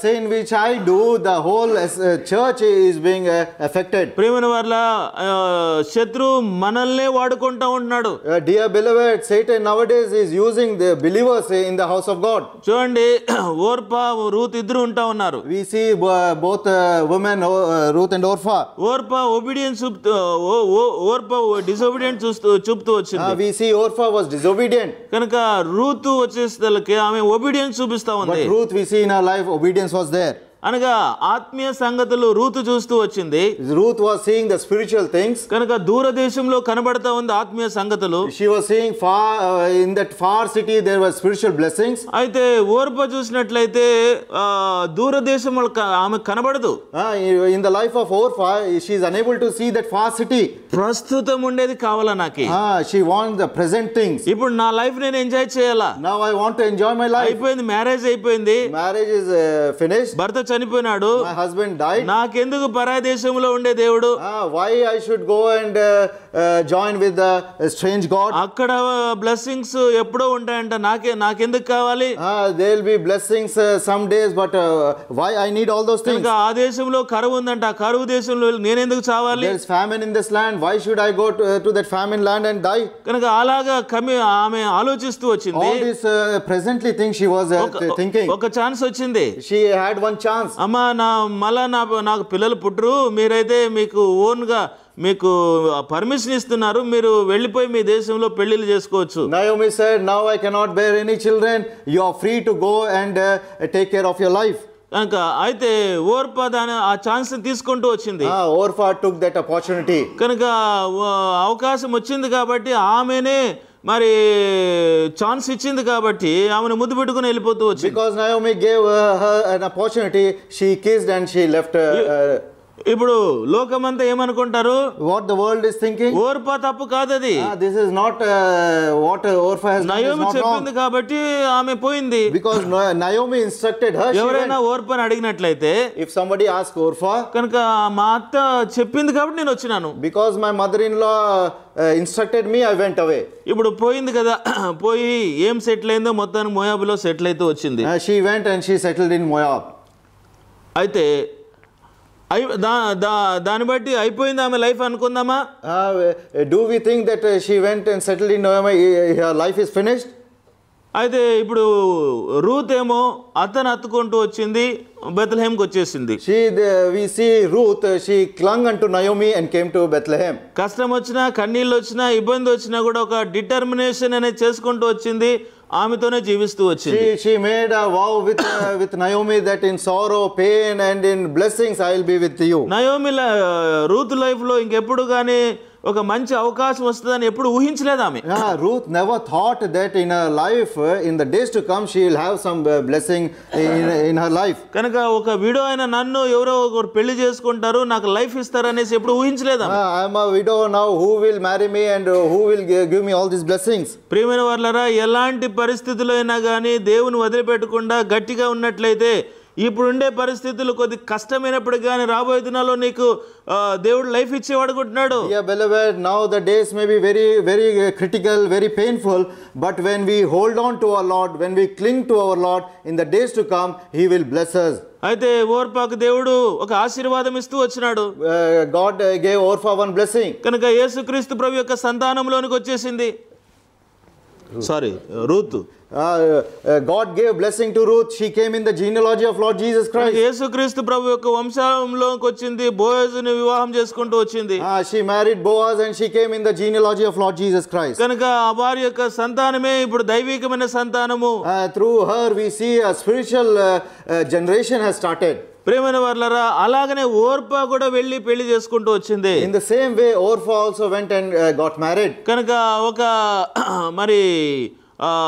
sin which I do, the whole uh, church is being uh, affected. Uh, dear beloved, Satan nowadays is using the believers in the house of God. We see uh, both uh, women, uh, Ruth and Orpha. Uh, we see Orpha was disobedient. But Ruth, we see in her life obedience was there. అనగా ఆత్మీయ సంగతులు Ruth చూస్తూ వచ్చింది. Ruth was seeing the spiritual things. కనుక దూరదేశంలో కనబడతా ఉంది ఆత్మీయ సంగతులు. She was seeing far uh, in that far city there were spiritual blessings. అయితే ఓర్పా చూసినట్లయితే దూరదేశంలో ఆమె కనబడదు. In the life of Orpha she is unable to see that far city. ప్రస్తుతం ఉండేది కావాలా నాకి. Ah she wants the present things. ఇప్పుడు నా లైఫ్ నేను ఎంజాయ్ చేయాలా. Now I want to enjoy my life. అయిపోయింది మ్యారేజ్ అయిపోయింది. Marriage is uh, finished. భర్త చనిపోయినాడు. My husband died. నాకెందుకు పరదేశంలో ఉండే దేవుడు? Why I should go and uh, uh, join with the strange god? అక్కడ బ్లెస్సింగ్స్ ఎప్పుడో ఉంటాయంట. నాకే నాకెందుకు కావాలి? There will be blessings uh, some days but uh, why I need all those things? ఆ దేశంలో కరువు ఉందంట. కరువు దేశంలో నేను ఎందుకు చావాలి? There is famine in this land. Why should I go to, uh, to that famine land and die? కనుక అలాగా ఆమె ఆలోచిస్తూ వచ్చింది. All this uh, presently thing she was uh, thinking. ఒక ఛాన్స్ వచ్చింది. She had one chance. అమ్మా నా మళ్ళా నా నాకు పిల్లలు పుట్టరు, మీరైతే మీకు ఓన్గా మీకు పర్మిషన్ ఇస్తున్నారు, మీరు వెళ్ళిపోయి మీ దేశంలో పెళ్లిళ్ళు చేసుకోవచ్చు. Naomi said, now I cannot bear any children, you are free to go and uh, take care of your life. కనుక అయితే ఓర్పా దాని ఆ ఛాన్స్ తీసుకుంటూ వచ్చింది. Orpah took that opportunity. కనుక అవకాశం వచ్చింది కాబట్టి ఆమెనే మరి ఛాన్స్ ఇచ్చింది కాబట్టి ఆమెను ముద్దు పెట్టుకుని వెళ్ళిపోతూ వచ్చింది. Because Naomi gave her an opportunity, she kissed and she left. ఇప్పుడు లోకమంతా ఏమనుకుంటారు? What the world is thinking. Orpah తప్పు కాదు అది. This is not what Orpah has not wrong. Naomi చెప్పింది కాబట్టి ఆమె పోయింది. Because Naomi instructed her. ఎవరైనా ఓర్పాని అడిగినట్లయితే ఇఫ్ సంబడీ ఆస్క్ ఓర్పా, కనుక మా అత్త చెప్పింది కాబట్టి నేను వచ్చినాను. Because my mother in law instructed me, I went away. ఇప్పుడు పోయింది కదా, పోయి ఏం సెటిల్ అయిందో మొత్తానికి మోయాబులో సెటిల్ అయితే వచ్చింది. She went and she settled in Moab. అయితే దాన్ని బట్టి అయిపోయింది ఆమె లైఫ్ అనుకుందామా? Do we think that she went and settled in her life is finished. అయితే ఇప్పుడు రూత్ ఏమో అతను అత్తుకుంటూ వచ్చింది, బెత్లెహేమ్కి వచ్చేసింది. She we see Ruth she clung unto Naomi and came to Bethlehem. కష్టం వచ్చినా కన్నీళ్ళు వచ్చినా ఇబ్బంది వచ్చినా కూడా ఒక డిటర్మినేషన్ అనేది చేసుకుంటూ వచ్చింది, ఆమెతోనే జీవిస్తూ వచ్చింది. She made a vow with uh, with Naomi that in sorrow, pain and in blessings I will be with you. Naomi Ruth life లో ఇంకెప్పుడు గానీ ఒక మంచి అవకాశం వస్తుందని ఎప్పుడు ఊహించలేదు ఆమె. Ruth never thought that in her life in the days to come she will have some blessing in her life. కనుక ఒక విడో అయిన నన్ను ఎవరో ఒకరు పెళ్లి చేసుకుంటారు, నాకు లైఫ్ ఇస్తారు అనేసి ఎప్పుడు ఊహించలేదు. I am a widow now, who will marry me and who will give me all this blessings. ప్రియమైన వారలారా, ఎలాంటి పరిస్థితులు అయినా కానీ దేవుని వదిలిపెట్టకుండా గట్టిగా ఉన్నట్లయితే ఇప్పుడుండే పరిస్థితులు కొద్ది కష్టమైనప్పటికీ కానీ రాబోయే దినాల్లో నీకు దేవుడు లైఫ్ ఇచ్చేవాడుకుంటున్నాడు. Now the days may be very very critical, very painful, but when we hold on to our Lord, when we cling to our Lord, in the days to come he will bless us. అయితే ఓర్పాకు దేవుడు ఒక ఆశీర్వాదం ఇస్తూ వచ్చినాడు. God gave Orpah one blessing. కనుక యేసుక్రీస్తు ప్రభువు యొక్క సంతానంలోనికి వచ్చేసింది. Sorry Ruth. Uh, uh, God gave blessing to Ruth. She came in the genealogy of Lord Jesus Christ. Yesu Christ Prabhu yokka vamshamloki ochindi, Boaz ni vivaham cheskuntu ochindi. Ah, she married Boaz and she came in the genealogy of Lord Jesus Christ. Kanaka avari yokka santaname ippudu daivikamaina santanamu. Through her we see a spiritual uh, uh, generation has started. ప్రేమైన వారలారా, అలాగనే Orpah కూడా వెళ్ళి పెళ్లి చేసుకుంటూ వచ్చింది. In the same way Orpah also went and uh, got married. కనుక ఒక మరి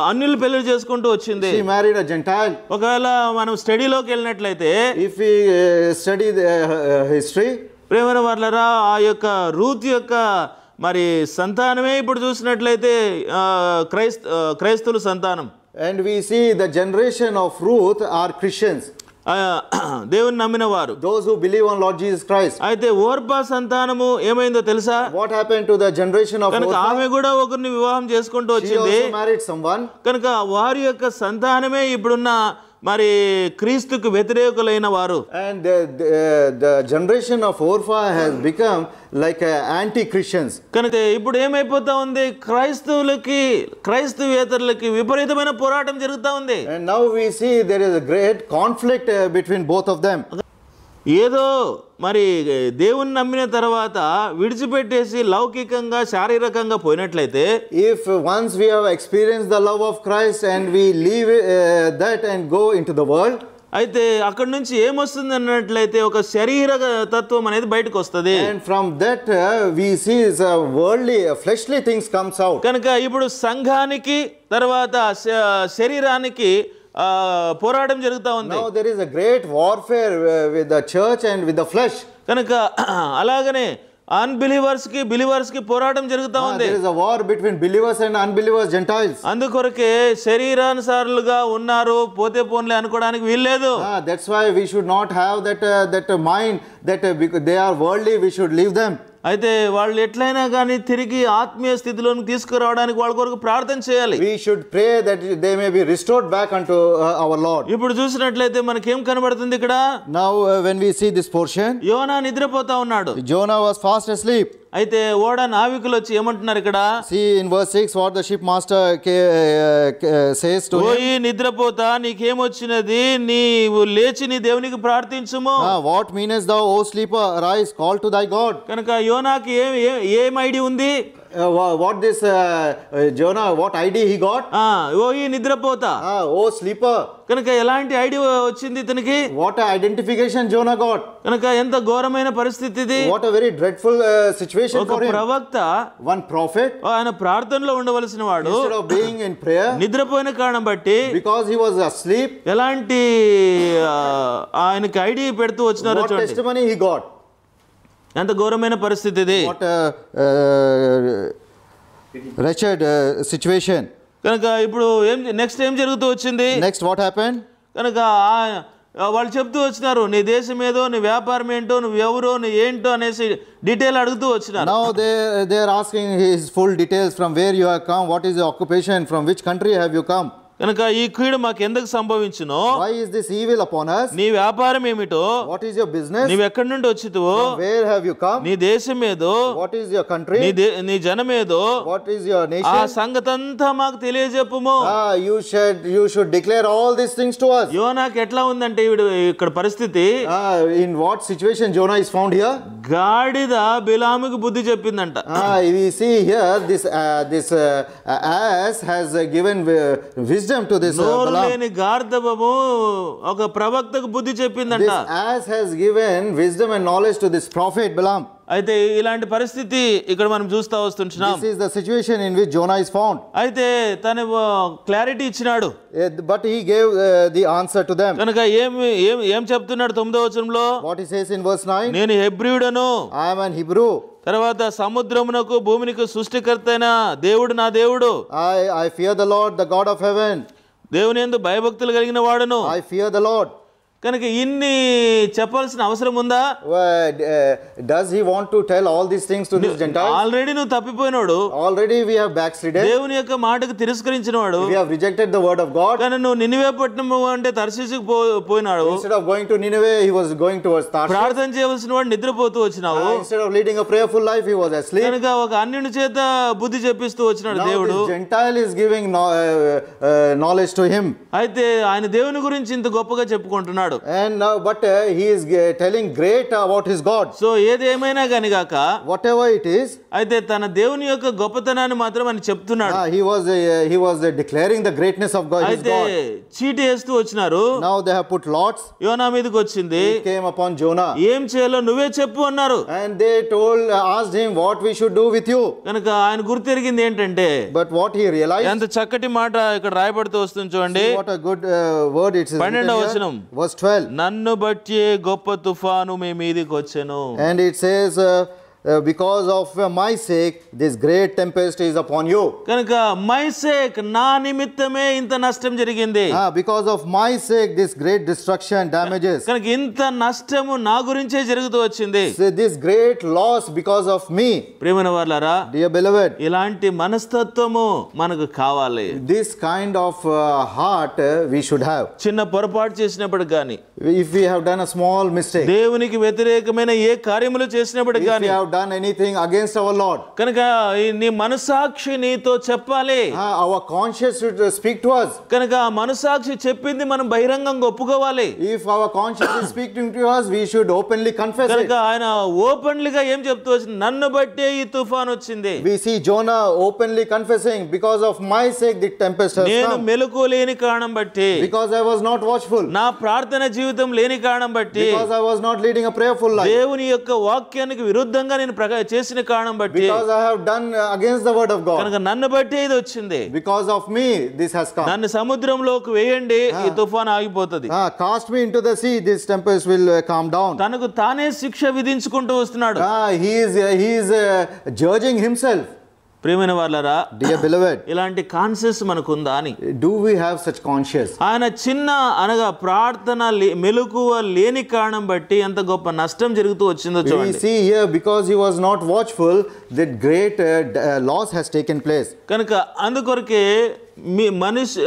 అన్యులు పెళ్లి చేసుకుంటూ వచ్చింది. She married a Gentile. ఒకవేళ మనం స్టడీలోకి వెళ్ళినట్లయితే if we study the history, ప్రేమైన వారలారా, ఆ యొక్క రూత్ యొక్క మరి సంతానమే ఇప్పుడు చూసినట్లయితే క్రైస్త క్రైస్తవుల సంతానం. And we see the generation of Ruth are Christians. దేవుని నమ్మిన వారు, those who believe on Lord Jesus Christ. అయితే ఓర్పా సంతానము ఏమైందో తెలుసా? What happened to the generation of Orpha? ఆమె కూడా ఒకరిని వివాహం చేసుకుంటూ వచ్చింది. She also married someone. కనుక వారి యొక్క సంతానమే ఇప్పుడున్న మరి క్రీస్తుకు వ్యతిరేకులైన వారు. And the, the, the generation of Orpha has become like anti Christians. కనుక ఇప్పుడు ఏమైపోతా ఉంది? క్రైస్తవులకి క్రైస్తవేతరులకి విపరీతమైన పోరాటం జరుగుతా ఉంది. And now we see there is a great conflict uh, between both of them. ఏదో మరి దేవుని నమ్మిన తర్వాత విడిచిపెట్టేసి లౌకికంగా శారీరకంగా పోయినట్లయితే if once we have experience the love of Christ and we leave that and go into the world, Aite akadunchi em vastundannatlaite oka sharira tatvam anedi bayatiki ostadi. And from that uh, we see is uh, worldly uh, fleshly things comes out. Kanaka ippudu sanghaniki tarvata shariraniki poradam jarugutha undi. Now there is a great warfare uh, with the church and with the flesh. Kanaka alagane unbelievers ki believers ki poradam jarugutha undi. There is a war between believers and unbelievers, Gentiles. Andukorke shariraanusaruga unnaru pothe ponle anukodaniki veelledu. Ah, that's why we should not have that uh, that uh, mind that uh, because they are worldly, we should leave them. అయితే వాళ్ళు ఎట్లైనా గాని తిరిగి ఆత్మీయ స్థితిలోకి తీసుకురావడానికి వాళ్ళ కొరకు ప్రార్థన చేయాలి. We should pray that they may be restored back unto uh, our Lord. ఇప్పుడు చూసినట్లయితే మనకి ఏం కనబడుతుంది ఇక్కడ? Now uh, when we see this portion, యోనా నిద్రపోతా ఉన్నాడు. Jonah was fast asleep. అయితే ఓడ నావికులు వచ్చి ఏమంటున్నారు ఇక్కడ? See in verse six what the ship master says to him. ఓయి నిద్రపోతా నీకేం వచ్చినది? నీవు లేచి నీ దేవునికి ప్రార్థించుము. What meanest thou, O sleeper, arise, call to thy God. కనుక యోనాకి ఏ ఏ ఐడి ఉంది? Uh, what this uh, uh, Jonah, what I D he got? Ah, oh, he nidrapota. Ah, oh, sleeper. Kanaka elanti I D vachindi itaniki? What an identification Jonah got. Kanaka enta ghoramaina paristhiti idi. What a very dreadful uh, situation Oka for him. Pravakta, one prophet. Oh, ana prarthanalo undavalasina vaadu. Instead of being in prayer. Nidrapoyina karanam batti. Because he was asleep. Elanti aaniki I D pedtu vachinaro chudandi. What testimony he got? అంత ఘోరమైన పరిస్థితి ఇది. What a wretched situation. కనుక ఇప్పుడు ఏం next ఏం జరుగుతూ వచ్చింది? Next what happened? కనుక వాళ్ళు చెప్తూ వచ్చినారు నీ దేశం ఏదో నీ వ్యాపారం ఏంటో నువ్వు ఎవరో నీ ఏంటో అనేసి డీటెయిల్ అడుగుతూ వచ్చినారు. Now they they are asking his full details from where you have come, what is your occupation, from which country have you come. కనుక ఈ కీడు మాకు ఎందుకు సంభవించును? Why is this evil upon us? నీ వ్యాపారం ఏమిటో? What is your business? నీవు ఎక్కడి నుండి వచ్చితివో? Where have you come? నీ దేశం ఏదో? What is your country? నీ నీ జనం ఏదో? What is your nation? ఆ సంగతంతా మాకు తెలియజెప్పుము. Ah, you should you should declare all these things to us. యోనాకి ఎట్లా ఉందంటే ఇక్కడ పరిస్థితి? Ah, in what situation Jonah is found here? గాడిద బిలాముకు బుద్ధి చెప్పిందంట. Ah, we see here this uh, this uh, ass has uh, given uh, wisdom to this Balaam. This ass has given wisdom and knowledge to this prophet Balaam. అయితే ఇలాంటి పరిస్థితి ఇక్కడ మనం చూస్తా వస్తుంటున్నాం. This is the situation in which Jonah is found. అయితే తను clarity ఇచ్చినాడు. But he gave uh, the answer to them. కనుక ఏం ఏం ఏం చెప్తున్నాడు తొమ్మిదవ వచనంలో? What he says in verse nine. నేను హెబ్రీయుడను. I am an Hebrew. తర్వాత సముద్రమునకు భూమికి సృష్టికర్తైన దేవుడు నా దేవుడు. I I fear the Lord, the God of heaven. దేవునియందు భయభక్తులు కలిగిన వాడను. I fear the Lord. కనుక ఇన్ని చెప్పాల్సిన అవసరం ఉందా? Does he want to tell all these things to these Gentiles? Already నువ్వు తప్పిపోయినాడు. Already we have backslidden. దేవుని యొక్క మాటకు తిరస్కరించినవాడు. We have rejected the word of God. కానీ నువ్వు నినివే పట్టణము అంటే తర్షీషుకు పోయినాడు. Instead of going to Nineveh, he was going towards Tarshish. ప్రార్థన చేయవలసినవాడు నిద్రపోతూ వచ్చినావు. Instead of leading a prayerful life, he was asleep. కనుక ఒక అన్యుని చేత బుద్ధి చెప్పిస్తూ వచ్చినాడు దేవుడు. Now this Gentile is giving knowledge to him. అయితే ఆయన దేవుని గురించి ఇంత గొప్పగా చెప్పుకుంటున్నాడు. And now, but uh, he is uh, telling great about his God. So, ఏదేమైనా గాని గాక, whatever it is, అయితే తన దేవుని యొక్క గొప్పతనాన్ని మాత్రం అని చెప్తున్నాడు. He was uh, he was uh, declaring the greatness of God. అయితే చీటి చేస్తూ వచ్చినారు. Now they have put lots. యోనా మీదకి వచ్చింది. He came upon Jonah. ఏం చేయాలో నువ్వే చెప్పు అన్నారు. And they told uh, asked him what we should do with you. కనుక ఆయన గుర్తిరిగింది ఏంటంటే, but what he realized, ఎంత చక్కటి మాట ఇక్కడ రాయబడుతూ వస్తుంది చూడండి. What a good uh, word it is. పన్నెండవ వచనం. twelve. నన్ను బట్టి గొప్ప తుఫాను మీ మీదికి వచ్చెను. And it says uh, uh, because of uh, my sake this great tempest is upon you. కనుక my sake నా నిమిత్తమే ఇంత నష్టం జరిగింది. Ah, because of my sake this great destruction damages. కనుక ఇంత నష్టము నా గురించే జరుగుతూ వచ్చింది. So this great loss because of me. ప్రియమైనవారలారా, dear beloved, ఇలాంటి మనస్తత్వము మనకు కావాలి. This kind of uh, heart uh, we should have. చిన్న పొరపాటు చేసినప్పుడు గాని, if we have done a small mistake, దేవునికి వ్యతిరేకమైన ఏ కార్యములు చేసినప్పుడు గాని, done anything against our Lord. Our conscience should speak to us. If our conscience is speaking to us, we should openly confess it. We see Jonah openly confessing, because of my sake the tempest has come. Because I was not watchful. Because I was not leading a prayerful life. Because I have done against the word of God. Because of me this has come. Ah. Ah, cast me into the sea, this tempest will uh, calm down. Ah, he is, uh, he is uh, judging himself. ప్రియమైన వాళ్ళారా, dear beloved, ఇలాంటి conscious మనకుందా అని, do we have such conscience? ఆయన చిన్న అనగా ప్రార్థన మెలకువ లేని కారణం బట్టి ఎంత గొప్ప నష్టం జరుగుతూ వచ్చిందో చూడండి. We see here, because he was not watchful, that great uh, uh, loss has taken place. కనుక అందుకొరకే మీ మనిషి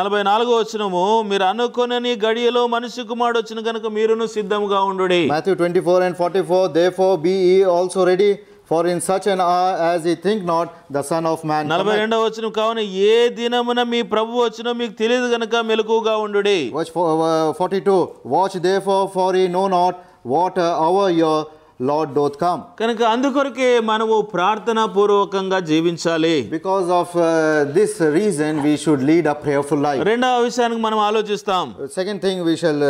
నలభై నాలుగో వచనము, మీరు అనుకొనని గడియలో మనిషి కుమారుడు వచ్చిన కనుక మీరును సిద్ధంగా ఉండుడి. Matthew twenty-four and forty-four, therefore be ye also ready, for in such an hour as ye think not, the Son of Man cometh. Watch for, uh, forty-two. Watch therefore, for ye know not what hour your Lord doth come. Because of uh, this reason, we should lead a prayerful life. The second thing we shall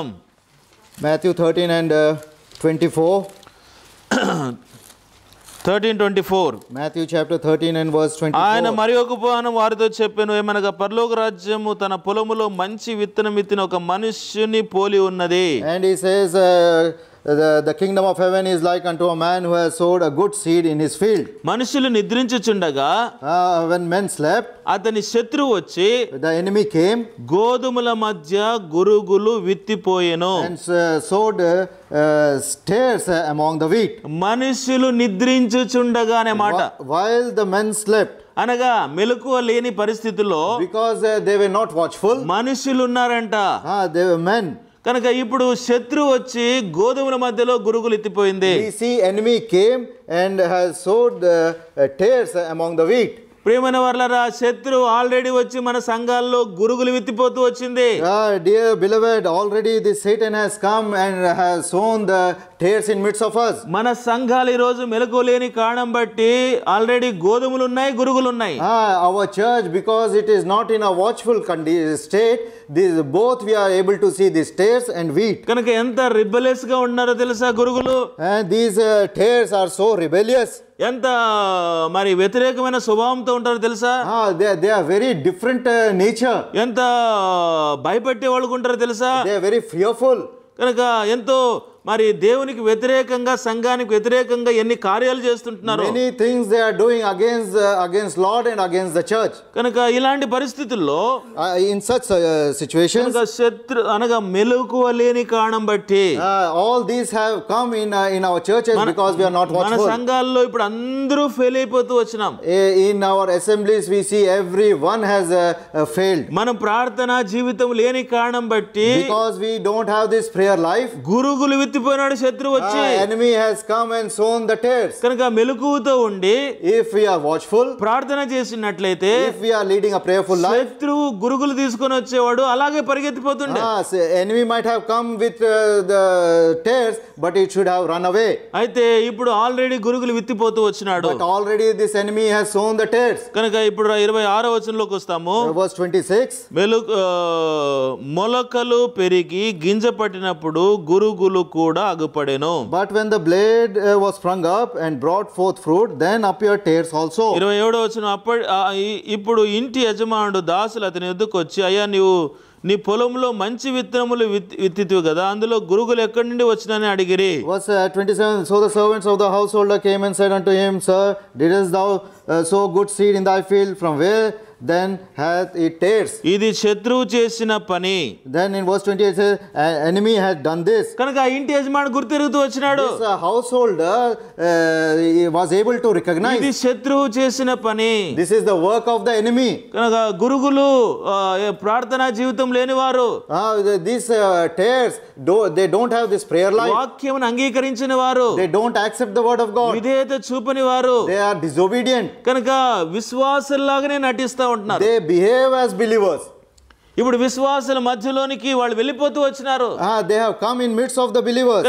uh, Matthew thirteen and twenty-four. thirteen twenty-four. Matthew chapter thirteen and verse twenty-four. ఆయన మరియొక పోను వారితో చెప్పెను, ఏమనగా పరలోక రాజ్యము తన పొలములో మంచి విత్తనం విత్తిన ఒక మనిషిని పోలి ఉన్నది. And he says uh, the, the kingdom of heaven is like unto a man who has sowed a good seed in his field. మనుషులు నిద్రించుచుండగా, uh, when men slept, అతని శత్రువు వచ్చి, the enemy came, గోధుమల మధ్య గురుగులు విత్తిపోయెను, and uh, sowed uh, Uh, stairs uh, among the wheat. Manusulu nidrinchuchundaga ane mata. While the men slept. అనగా మెలకువ లేని పరిస్థితుల్లో, because uh, they were not watchful. మనుషులు ఉన్నారంట. Ah, they were men. కనుక ఇప్పుడు శత్రువు వచ్చి గోధుమల మధ్యలో గురుగులు ఎత్తిపోయింది. We see enemy came and has sowed the uh, tares among the wheat. ప్రియమైన వాళ్ళారా, శత్రువు ఆల్రెడీ వచ్చి మన సంఘాల్లో గురుగులు విత్తిపోతూ వచ్చింది. Dear beloved, already the Satan has come and has sown the tares in midst of us. మన సంఘాలు ఈ రోజు మెలకులేని కారణం బట్టి ఆల్రెడీ గోధుమలు ఉన్నాయి, గురుగులు ఉన్నాయి. Our church, because it is not in a watchful state, this both we are able to see these tares and wheat. కనుక ఎంత రిబెలియస్ గా ఉన్నారో తెలుసా గురుగులు. And these uh, tares are so rebellious. ఎంత మరి వ్యతిరేకమైన స్వభావంతో ఉంటారో తెలుసా. They they are very different uh, nature. ఎంత భయపడే వాళ్ళు ఉంటారో తెలుసా. They are very fearful. కనుక ఎంతో మరి దేవునికి వ్యతిరేకంగా, సంఘానికి వ్యతిరేకంగా ఎన్ని కార్యాలు చేస్తుంటున్నారు. Many things they are doing against uh, against Lord and against the church. కనుక ఇలాంటి పరిస్థితుల్లో, in such uh, situations, కనుక శత్రు అనగా మెలకువలేని కారణం బట్టి, all these have come in uh, in our churches because we are not watchful. మన సంఘాల్లో ఇప్పుడు అందరూ ఫెయిల్ అయిపోతూ వచ్చినాం. In our assemblies we see everyone has uh, uh, failed. మన ప్రార్థన జీవితం లేని కారణం బట్టి, because we don't have this prayer life, గురుగులు పోయినాడు శత్రువు వచ్చి. Enemy has come and sown the tares. కనుక మెలకువతో ఉండి, if we are watchful, ప్రార్థన చేసినట్లయితే, if we are leading a prayerful life, శత్రువు గురుగులు తీసుకొని వచ్చేవాడు అలాగే పరిగెత్తిపోతుండే. Enemy might have come with uh, the tares, but it should have run away. అయితే ఇప్పుడు ఆల్రెడీ గురుగులు విత్తిపోతూ వచ్చినాడు. But already this enemy has sown the tares. కనుక ఇప్పుడు ఇరవై ఆరవ వచనంలోకి వస్తాము. Verse twenty-six. మెలకు మొలకలు పెరిగి గింజ పట్టినప్పుడు గురుగులు కూడా అగుపడెను. But when the blade uh, was sprung up and brought forth fruit, then appeared tares also. ఇరవై ఏడవ వచనం, అప్పుడు ఇప్పుడు ఇంటి యజమానుడు దాసులు అతని ఎదుకు వచ్చి, అయ్యా నీవు నీ పొలంలో మంచి విత్తనములు విత్తితివి కదా, అందులో గురుగులు ఎక్కడి నుండి వచ్చినని అడిగిరి. Verse twenty-seven. So the servants of the householder came and said unto him, Sir, didst thou uh, sow good seed in thy field? From where then hath it tares. Idi Shetru Chesina Pani. Then in verse twenty-eight says, an enemy hath done this. Kanaka Inti Yasman Gurtiru to Achinado. This householder uh, was able to recognize. Idi Shetru Chesina Pani. This is the work of the enemy. Kanaka Gurugulu, uh, Pratana Jivitam Lenivaru. Uh, these uh, tares, do, they don't have this prayer life. They don't accept the word of God. They are disobedient. They behave as believers. Ah, they have come in midst of the believers.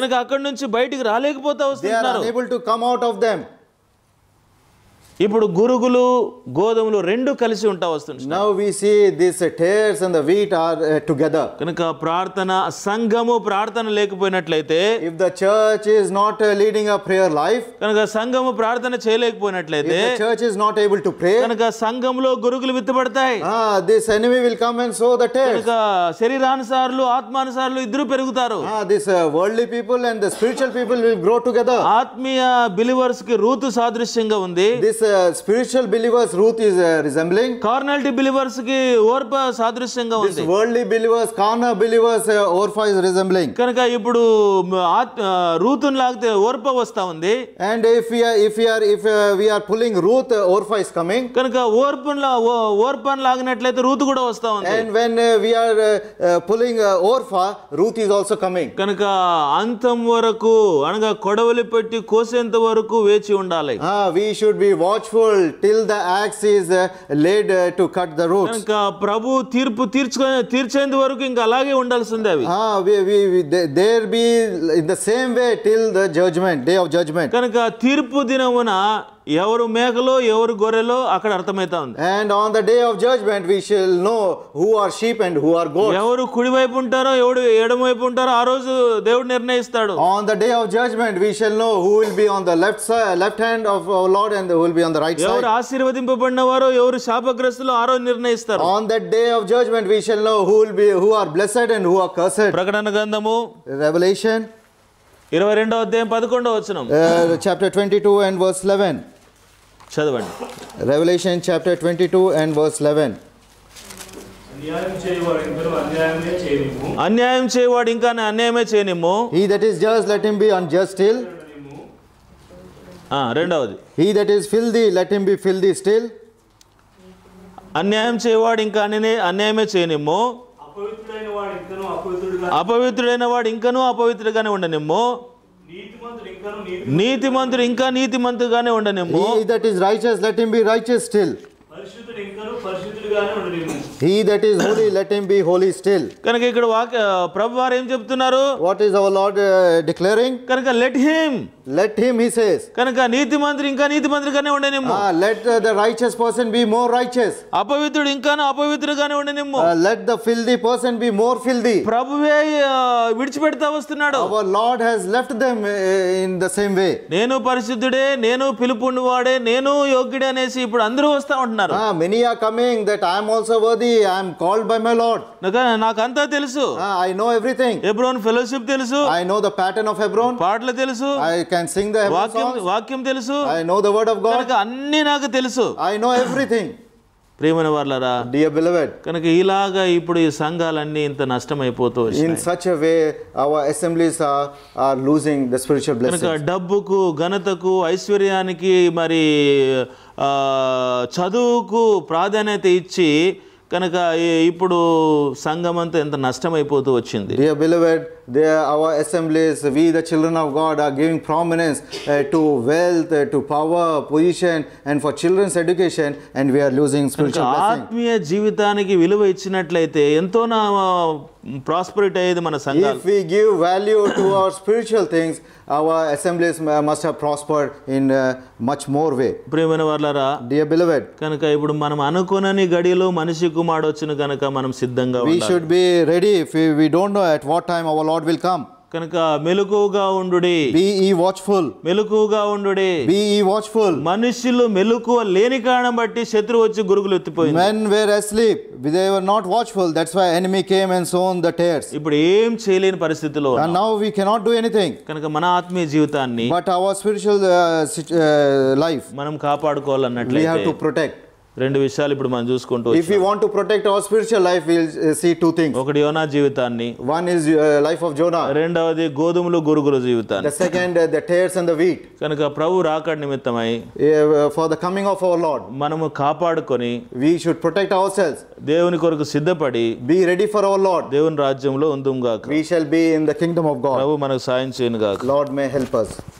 They are unable to come out of them. Now we see these tares and the wheat are uh, together. If the church is not uh, leading a prayer life, if the church is not able to pray, ah, this enemy will come and sow the tares. Ah, this uh, worldly people and the spiritual people will grow together. This Uh, spiritual believers Ruth is uh, resembling. Carnality believers ki Orpha sadrishyanga undi. This worldly believers, carnal believers, uh, Orpha is resembling. Kanaka ippudu Ruthun lagte Orpha vastha undi. And if we are, if we are, if uh, we are pulling Ruth, uh, Orpha is coming. Kanaka Orphan la Orphan lagnatlayite Ruth kuda vastha undi. And when uh, we are uh, uh, pulling uh, Orpha, Ruth is also coming. Kanaka antam varaku anaga kodavali petti kosenta varaku vechi undali. Ah, we should be watchful till the axe is uh, laid uh, to cut the roots. Ah, we, we, we, they, there be in the same way till the judgment, day of judgment. And on the day of judgment, we shall know who are sheep and who are goats. On the day of judgment, we shall know who will be on the left side, left hand of our Lord, and who will be on the right side. On that day of judgment, we shall know who will be, who are blessed and who are cursed. Revelation uh, chapter twenty-two and verse eleven. Revelation chapter twenty-two and verse eleven. He that is just, let him be unjust still. He that is filthy, let him be filthy still. He that is righteous, let him be righteous still. He that is holy, let him be holy still. What is our Lord uh, declaring? Let him. Let him, he says. Ah, let uh, the righteous person be more righteous. Ah, let the filthy person be more filthy. Our Lord has left them uh, in the same way. Ah, many are coming that I am also worthy, I am called by my Lord. Ah, I know everything. I know the pattern of Hebron. I can and sing the Hebron songs. I know the word of God. I know everything. Dear beloved, in such a way our assemblies are, are losing the spiritual blessings. Dear beloved, there our assemblies, we the children of God are giving prominence uh, to wealth, uh, to power, position, and for children's education, and we are losing spiritual blessings. If we give value to our spiritual things, our assemblies must have prospered in uh, much more way. Dear beloved, we should be ready if we, we don't know at what time our Lord will come. Be ye watchful. Be ye watchful. Men were asleep. They were not watchful. That's why enemy came and sown the tares. And now we cannot do anything. But our spiritual uh, uh, life, we have to protect. రెండు విషయాలు ఇప్పుడు మనం చూసుకుంటూ వచ్చాం. If we want to protect our spiritual life, we'll see two things. ఒకటి యోనా జీవితాన్ని. One is life of Jonah. రెండవది గోధుమలు గురుగుల జీవితాన్ని. The second, the tares and the wheat. కనుక ప్రభు రాకడ నిమిత్తమై for the coming of our Lord. మనము కాపాడుకొని we should protect ourselves. దేవుని కొరకు సిద్ధపడి be ready for our Lord. దేవుని రాజ్యంలో ఉందుం గాక. We shall be in the kingdom of God. ప్రభు మనకు సహాయం చేయను గాక. Lord may help us.